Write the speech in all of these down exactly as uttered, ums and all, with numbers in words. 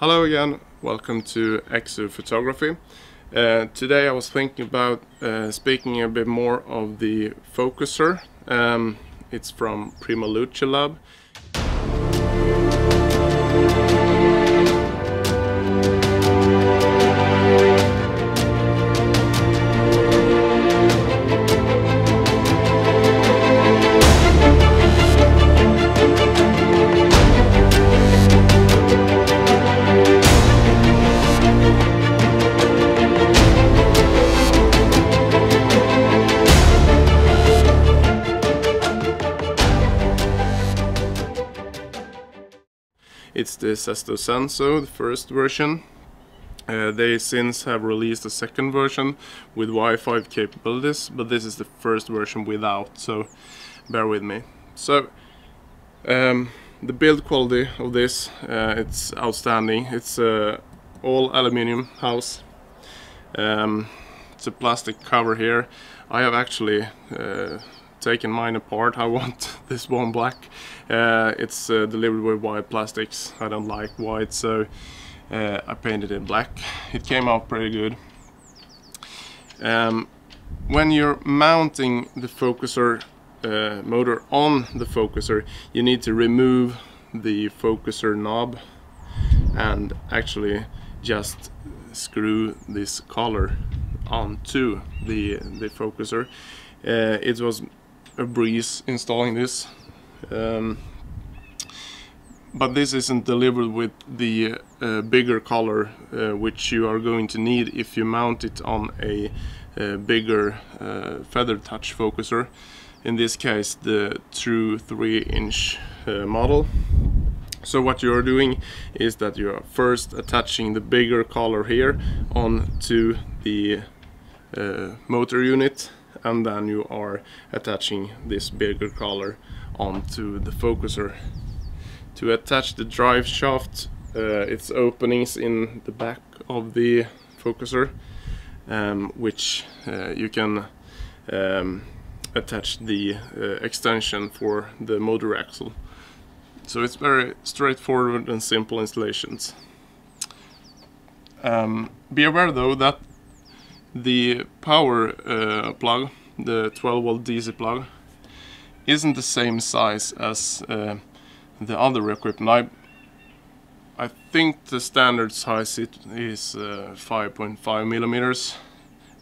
Hello again, welcome to Exo Photography. Uh, today I was thinking about uh, speaking a bit more of the focuser. Um, it's from Prima Luce Lab. It's the Sesto Senso, the first version. Uh, they since have released a second version with Wi-Fi capabilities, but this is the first version without, so bear with me. So, um, the build quality of this, uh, it's outstanding. It's uh, all aluminium house. Um, it's a plastic cover here. I have actually uh, taken mine apart. I want this one black. Uh, it's uh, delivered with white plastics. I don't like white, so uh, I painted it black. It came out pretty good. Um, when you're mounting the focuser uh, motor on the focuser, you need to remove the focuser knob and actually just screw this collar onto the, the focuser. Uh, it was a breeze installing this, um, but this isn't delivered with the uh, bigger collar, uh, which you are going to need if you mount it on a, a bigger uh, feather touch focuser, in this case the true three inch uh, model. So what you're doing is that you are first attaching the bigger collar here onto the uh, motor unit, and then you are attaching this bigger collar onto the focuser. To attach the drive shaft, uh, it's openings in the back of the focuser, um, which uh, you can um, attach the uh, extension for the motor axle. So it's very straightforward and simple installations. Um, be aware though that the power uh, plug, the twelve volt D C plug, isn't the same size as uh, the other equipment. I, I think the standard size it is five point five uh, millimeters,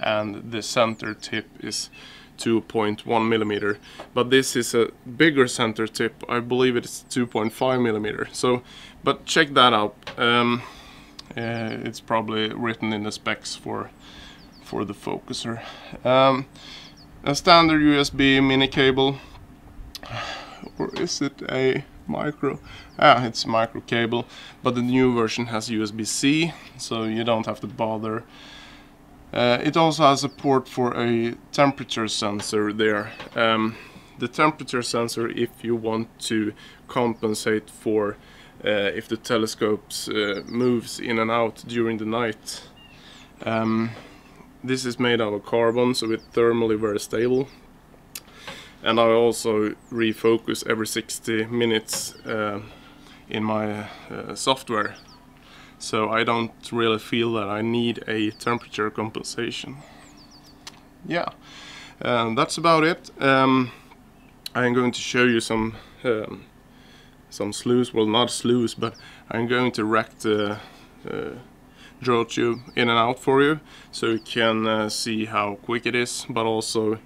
and the center tip is two point one millimeter. But this is a bigger center tip. I believe it's two point five millimeter. So, but check that out. Um, uh, it's probably written in the specs for. For the focuser. Um, a standard U S B mini cable, or is it a micro? Ah, it's micro cable, but the new version has U S B C, so you don't have to bother. Uh, it also has a port for a temperature sensor there. Um, the temperature sensor, if you want to compensate for uh, if the telescopes uh, moves in and out during the night. Um, This is made out of carbon, so it's thermally very stable. And I also refocus every sixty minutes uh, in my uh, software. So I don't really feel that I need a temperature compensation. Yeah, um, that's about it. Um, I'm going to show you some um, some slews, well not slews, but I'm going to rack the uh, draw tube in and out for you, so you can uh, see how quick it is, but also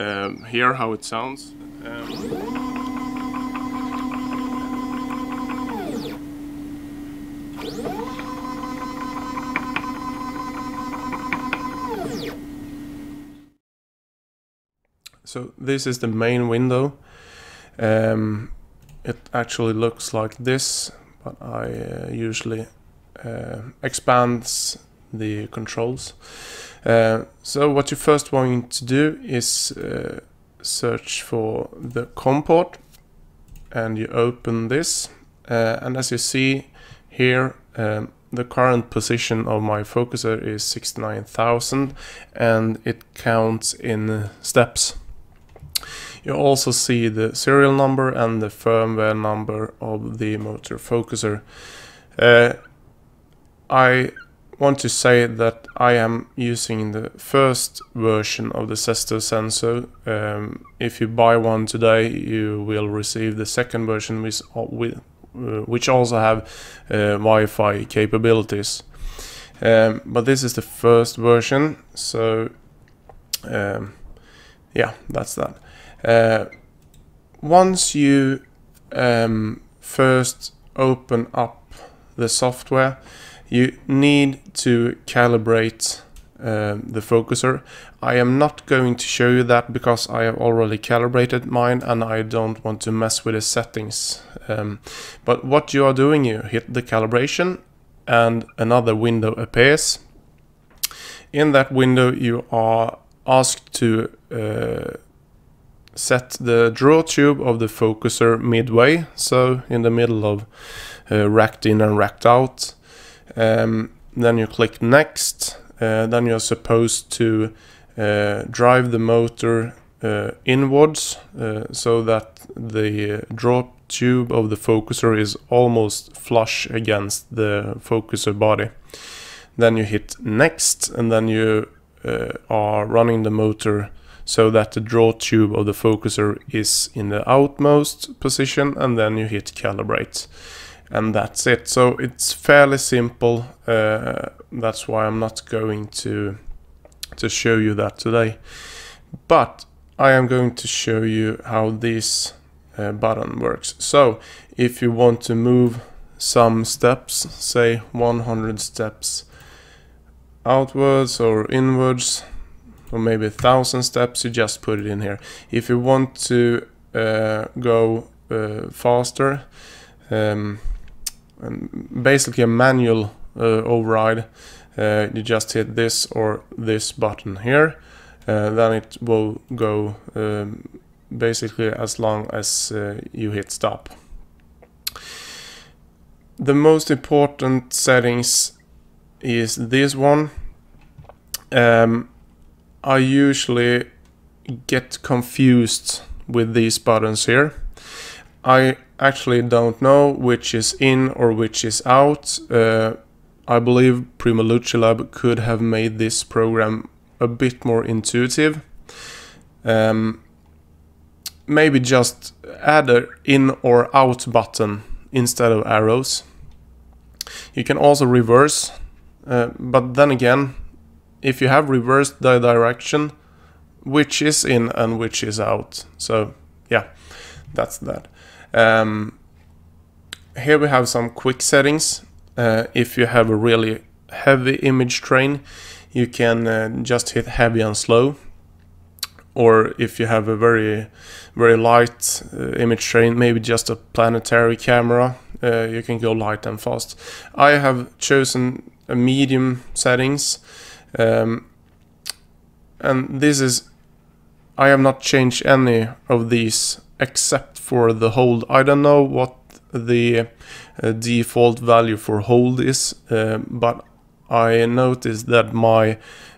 um, hear how it sounds. Um. So this is the main window. Um, it actually looks like this, but I uh, usually Uh, expands the controls. Uh, so what you first want to do is uh, search for the COM port, and you open this, uh, and as you see here, um, the current position of my focuser is sixty-nine thousand, and it counts in steps. You also see the serial number and the firmware number of the motor focuser. Uh, I want to say that I am using the first version of the Sesto Senso. Um, if you buy one today, you will receive the second version, which, which also have uh, Wi-Fi capabilities. Um, but this is the first version, so um, yeah, that's that. Uh, once you um, first open up the software, you need to calibrate uh, the focuser. I am not going to show you that because I have already calibrated mine and I don't want to mess with the settings. Um, but what you are doing, you hit the calibration and another window appears. In that window you are asked to uh, set the draw tube of the focuser midway, so in the middle of uh, racked in and racked out. Um, then you click next, uh, then you're supposed to uh, drive the motor uh, inwards uh, so that the draw tube of the focuser is almost flush against the focuser body. Then you hit next, and then you uh, are running the motor so that the draw tube of the focuser is in the outmost position, and then you hit calibrate. And that's it. So it's fairly simple. Uh, that's why I'm not going to to show you that today. But I am going to show you how this uh, button works. So if you want to move some steps, say one hundred steps outwards or inwards, or maybe one thousand steps, you just put it in here. If you want to uh, go uh, faster, um, and basically a manual uh, override, uh, you just hit this or this button here, uh, then it will go um, basically as long as uh, you hit stop. The most important settings is this one. Um, I usually get confused with these buttons here. I actually don't know which is in or which is out. Uh, I believe Prima Luce Lab could have made this program a bit more intuitive. Um, maybe just add an in or out button instead of arrows. You can also reverse, uh, but then again, if you have reversed the direction, which is in and which is out. So yeah, that's that. Um, here we have some quick settings. Uh, if you have a really heavy image train, you can uh, just hit heavy and slow, or if you have a very very light uh, image train, maybe just a planetary camera, uh, you can go light and fast. I have chosen a medium settings, um, and this is, I have not changed any of these except for the hold. I don't know what the uh, default value for hold is, uh, but I noticed that my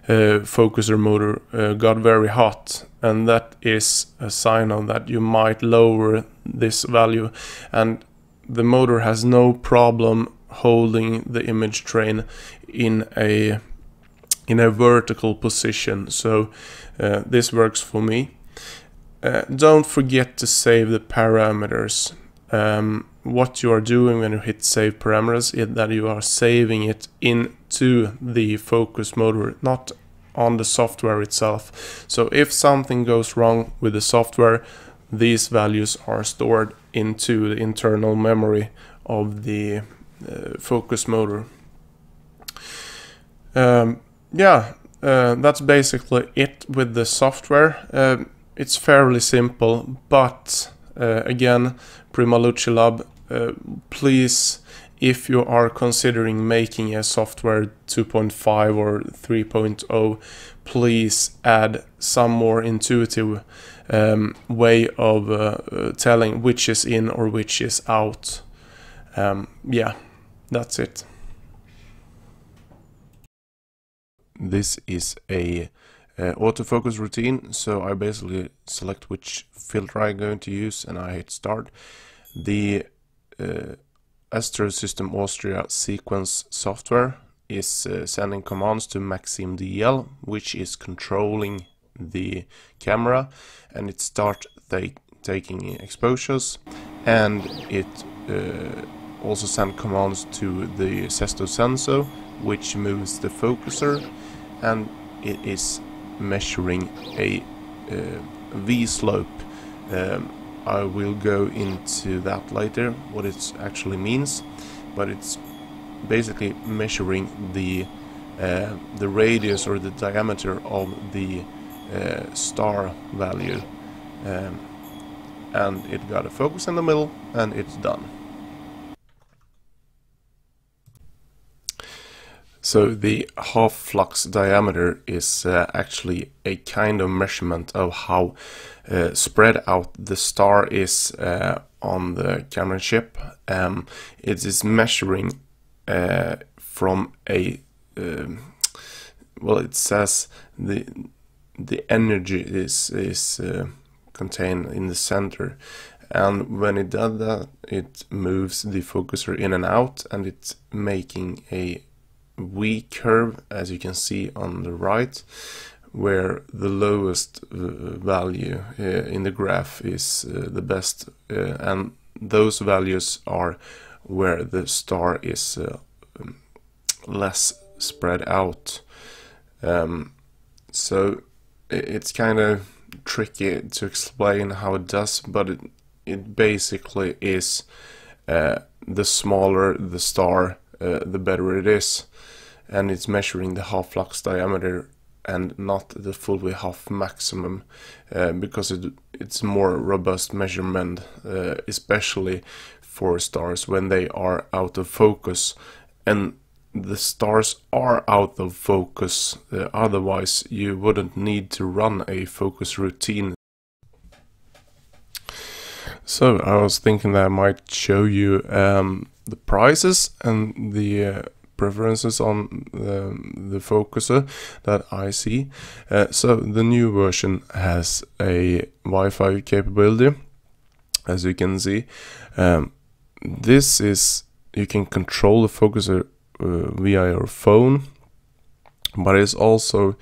uh, focuser motor uh, got very hot, and that is a sign of that you might lower this value. And the motor has no problem holding the image train in a in a vertical position, so uh, this works for me. Uh, don't forget to save the parameters. Um, what you are doing when you hit save parameters is that you are saving it into the focus motor, not on the software itself. So if something goes wrong with the software, these values are stored into the internal memory of the uh, focus motor. Um, yeah, uh, that's basically it with the software. Uh, It's fairly simple, but uh, again, Prima Luce Lab, uh, please, if you are considering making a software two point five or three point oh, please add some more intuitive um, way of uh, uh, telling which is in or which is out. Um, yeah, that's it. This is a Uh, autofocus routine, so I basically select which filter I'm going to use and I hit start. The uh, Astro System Austria sequence software is uh, sending commands to Maxim D L, which is controlling the camera, and it starts take, taking exposures, and it uh, also sends commands to the Sesto Senso, which moves the focuser, and it is measuring a uh, V-slope. Um, I will go into that later, what it actually means, but it's basically measuring the uh, the radius or the diameter of the uh, star value, um, and it got a focus in the middle, and it's done. So the half flux diameter is uh, actually a kind of measurement of how uh, spread out the star is uh, on the camera chip. Um, it is measuring uh, from a uh, well, it says the the energy is is uh, contained in the center, and when it does that, it moves the focuser in and out, and it's making a V curve, as you can see on the right, where the lowest uh, value uh, in the graph is uh, the best, uh, and those values are where the star is uh, less spread out. Um, so it's kind of tricky to explain how it does, but it, it basically is uh, the smaller the star, Uh, the better it is, and it's measuring the half flux diameter and not the fully half maximum, uh, because it, it's more robust measurement, uh, especially for stars when they are out of focus, and the stars are out of focus, uh, otherwise you wouldn't need to run a focus routine. So I was thinking that I might show you um, the prices and the uh, preferences on the, the focuser that I see. Uh, so the new version has a Wi-Fi capability, as you can see. Um, this is, you can control the focuser uh, via your phone, but it's also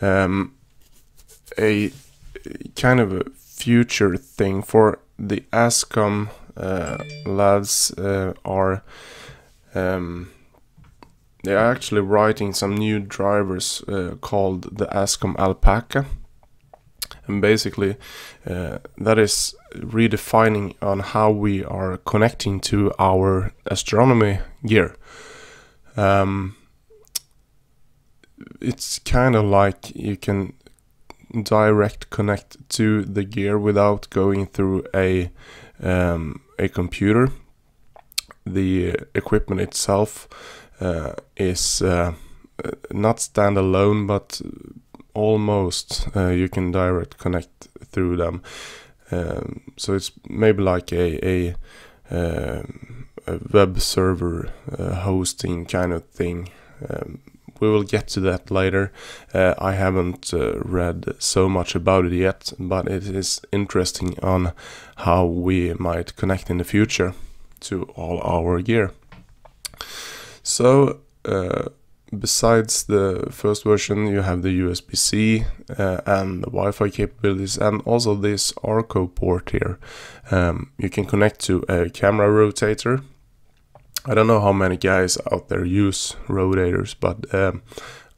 um, a kind of a future thing for the ASCOM uh, labs. Uh, are um, they are actually writing some new drivers uh, called the ASCOM Alpaca, and basically uh, that is redefining on how we are connecting to our astronomy gear. Um, it's kind of like you can direct connect to the gear without going through a um, a computer. The equipment itself uh, is uh, not standalone, but almost uh, you can direct connect through them. Um, so it's maybe like a a, uh, a web server uh, hosting kind of thing. Um, We will get to that later. Uh, I haven't uh, read so much about it yet, but it is interesting on how we might connect in the future to all our gear. So, uh, besides the first version, you have the U S B C uh, and the Wi-Fi capabilities, and also this ARCO port here. Um, you can connect to a camera rotator. I don't know how many guys out there use rotators, but um,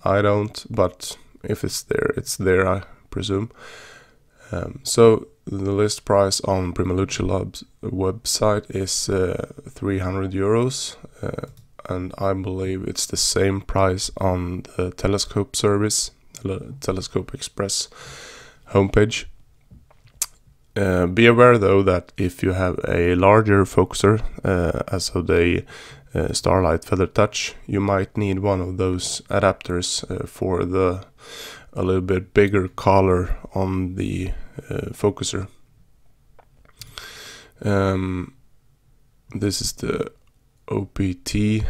I don't, but if it's there, it's there, I presume. Um, so the list price on Prima Luce Lab's website is uh, three hundred euros, uh, and I believe it's the same price on the Telescope Service, the Telescope Express homepage. Uh, be aware though that if you have a larger focuser, uh, as of the uh, Starlight Feather Touch, you might need one of those adapters uh, for the a little bit bigger collar on the uh, focuser. Um, this is the O P T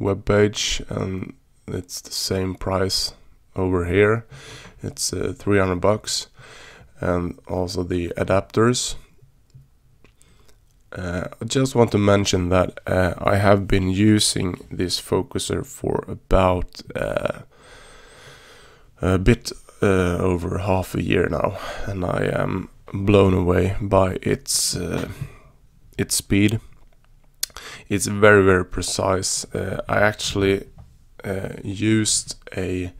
webpage, and it's the same price over here. It's uh, three hundred bucks. And also the adapters, Uh, I just want to mention that uh, I have been using this focuser for about uh, a bit uh, over half a year now, and I am blown away by its uh, its speed. It's very, very precise. Uh, I actually uh, used a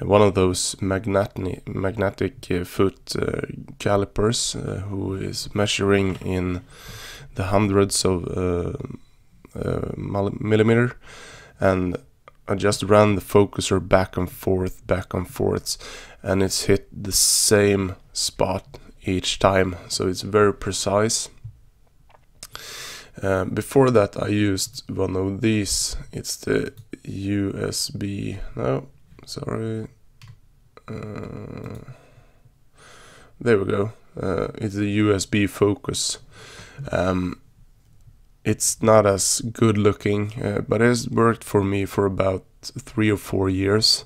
one of those magnet magnetic uh, foot uh, calipers uh, who is measuring in the hundreds of uh, uh, millimeter, and I just ran the focuser back and forth, back and forth, and it's hit the same spot each time, so it's very precise. Uh, before that, I used one of these. It's the U S B. No, sorry. Uh, there we go. Uh, it's the U S B focus. Um, it's not as good looking, uh, but it's worked for me for about three or four years.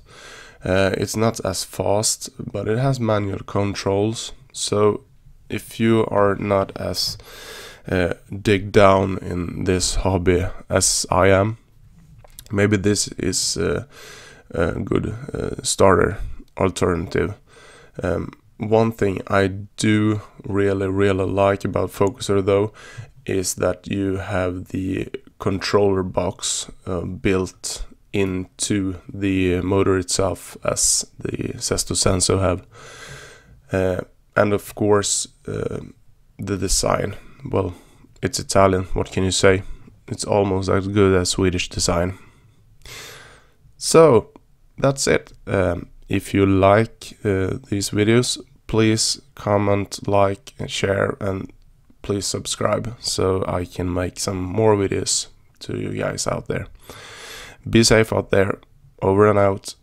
Uh, it's not as fast, but it has manual controls. So if you are not as uh, dig down in this hobby as I am, maybe this is uh, a good uh, starter alternative. Um, one thing I do really, really like about focuser though is that you have the controller box uh, built into the motor itself, as the Sesto Senso have. Uh, and of course uh, the design, well, it's Italian, what can you say? It's almost as good as Swedish design. So that's it. Um, if you like uh, these videos, please comment, like, and share, and please subscribe so I can make some more videos to you guys out there. Be safe out there. Over and out.